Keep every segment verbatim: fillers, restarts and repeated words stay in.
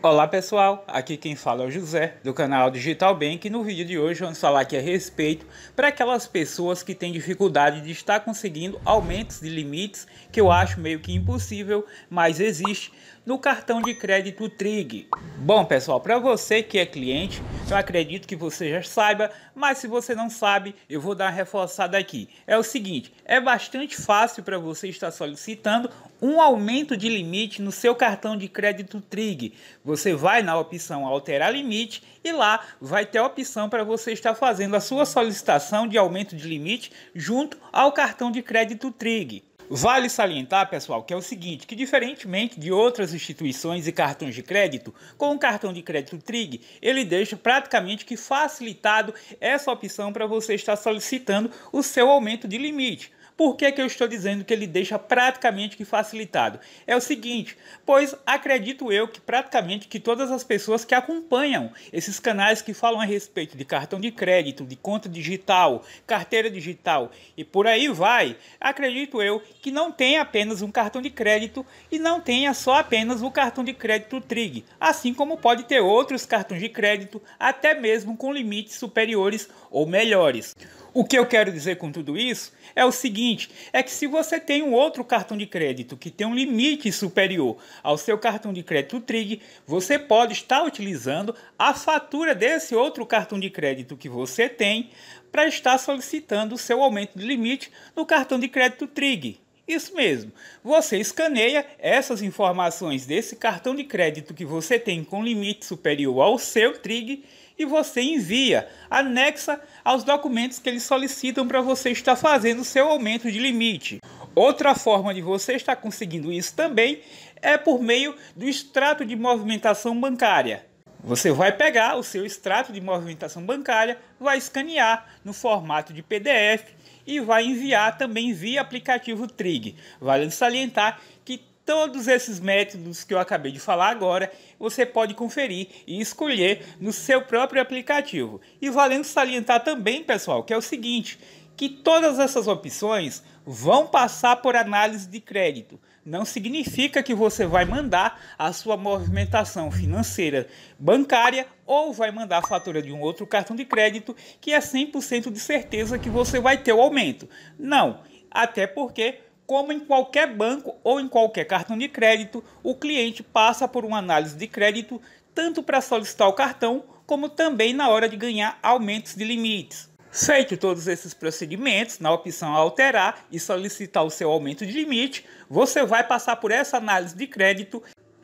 Olá pessoal, aqui quem fala é o José do canal Digital Bank e no vídeo de hoje vamos falar aqui a respeito para aquelas pessoas que têm dificuldade de estar conseguindo aumentos de limites, que eu acho meio que impossível, mas existe no cartão de crédito Trigg. Bom pessoal, para você que é cliente, eu acredito que você já saiba, mas se você não sabe, eu vou dar uma reforçada aqui. É o seguinte, é bastante fácil para você estar solicitando um aumento de limite no seu cartão de crédito Trigg. Você vai na opção alterar limite e lá vai ter a opção para você estar fazendo a sua solicitação de aumento de limite junto ao cartão de crédito Trigg. Vale salientar, pessoal, que é o seguinte, que diferentemente de outras instituições e cartões de crédito, com o cartão de crédito Trigg, ele deixa praticamente que facilitado essa opção para você estar solicitando o seu aumento de limite. Por que que eu estou dizendo que ele deixa praticamente que facilitado? É o seguinte, pois acredito eu que praticamente que todas as pessoas que acompanham esses canais que falam a respeito de cartão de crédito, de conta digital, carteira digital e por aí vai, acredito eu que não tem apenas um cartão de crédito e não tenha só apenas o cartão de crédito Trigg, assim como pode ter outros cartões de crédito, até mesmo com limites superiores ou melhores. O que eu quero dizer com tudo isso é o seguinte, é que se você tem um outro cartão de crédito que tem um limite superior ao seu cartão de crédito Trigg, você pode estar utilizando a fatura desse outro cartão de crédito que você tem para estar solicitando o seu aumento de limite no cartão de crédito Trigg. Isso mesmo, você escaneia essas informações desse cartão de crédito que você tem com limite superior ao seu Trigg e você envia, anexa aos documentos que eles solicitam para você estar fazendo o seu aumento de limite. Outra forma de você estar conseguindo isso também é por meio do extrato de movimentação bancária. Você vai pegar o seu extrato de movimentação bancária, vai escanear no formato de P D F e vai enviar também via aplicativo Trigg. Vale salientar que todos esses métodos que eu acabei de falar agora, você pode conferir e escolher no seu próprio aplicativo. E vale salientar também, pessoal, que é o seguinte, que todas essas opções vão passar por análise de crédito. Não significa que você vai mandar a sua movimentação financeira bancária ou vai mandar a fatura de um outro cartão de crédito que é cem por cento de certeza que você vai ter o aumento. Não, até porque, como em qualquer banco ou em qualquer cartão de crédito, o cliente passa por uma análise de crédito tanto para solicitar o cartão como também na hora de ganhar aumentos de limites. Feito todos esses procedimentos, na opção alterar e solicitar o seu aumento de limite, você vai passar por essa análise de crédito,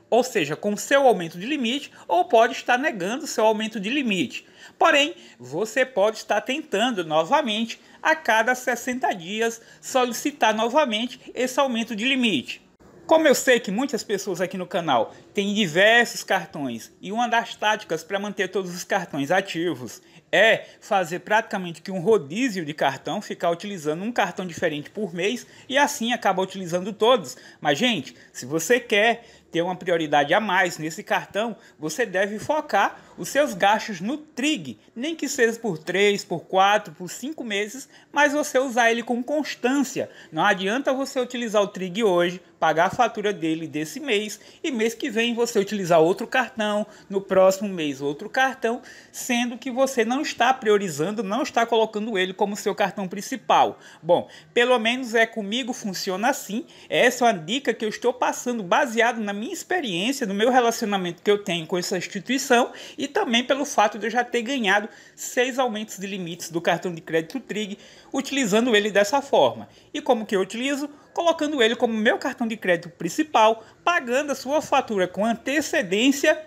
ou seja, com seu aumento de limite, ou pode estar negando seu aumento de limite. Porém, você pode estar tentando novamente, a cada sessenta dias, solicitar novamente esse aumento de limite. Como eu sei que muitas pessoas aqui no canal têm diversos cartões e uma das táticas para manter todos os cartões ativos é fazer praticamente que um rodízio de cartão, ficar utilizando um cartão diferente por mês e assim acaba utilizando todos. Mas gente, se você quer ter uma prioridade a mais nesse cartão, você deve focar os seus gastos no Trigg, nem que seja por três, por quatro, por cinco meses, mas você usar ele com constância. Não adianta você utilizar o Trigg hoje, pagar a fatura dele desse mês e mês que vem você utilizar outro cartão, no próximo mês outro cartão, sendo que você não está priorizando, não está colocando ele como seu cartão principal. Bom, pelo menos é comigo, funciona assim. Essa é uma dica que eu estou passando baseado na minha experiência, no meu relacionamento que eu tenho com essa instituição e também pelo fato de eu já ter ganhado seis aumentos de limites do cartão de crédito Trigg utilizando ele dessa forma. E como que eu utilizo? Colocando ele como meu cartão de crédito principal, pagando a sua fatura com antecedência.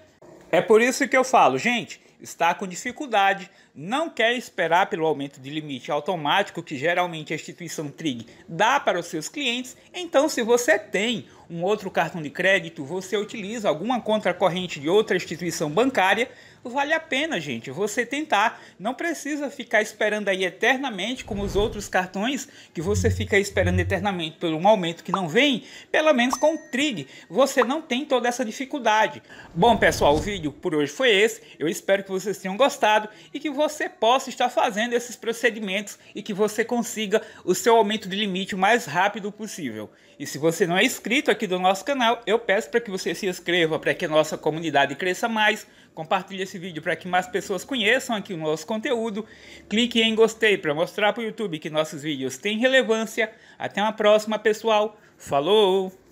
É por isso que eu falo, gente, está com dificuldade, não quer esperar pelo aumento de limite automático que geralmente a instituição Trigg dá para os seus clientes, então se você tem um outro cartão de crédito, você utiliza alguma conta corrente de outra instituição bancária, vale a pena, gente, você tentar. Não precisa ficar esperando aí eternamente, como os outros cartões, que você fica esperando eternamente por um aumento que não vem. Pelo menos com o Trigg, você não tem toda essa dificuldade. Bom, pessoal, o vídeo por hoje foi esse. Eu espero que vocês tenham gostado e que você possa estar fazendo esses procedimentos e que você consiga o seu aumento de limite o mais rápido possível. E se você não é inscrito aqui do nosso canal, eu peço para que você se inscreva para que a nossa comunidade cresça mais. Compartilhe esse vídeo para que mais pessoas conheçam aqui o nosso conteúdo. Clique em gostei para mostrar para o YouTube que nossos vídeos têm relevância. Até uma próxima, pessoal. Falou!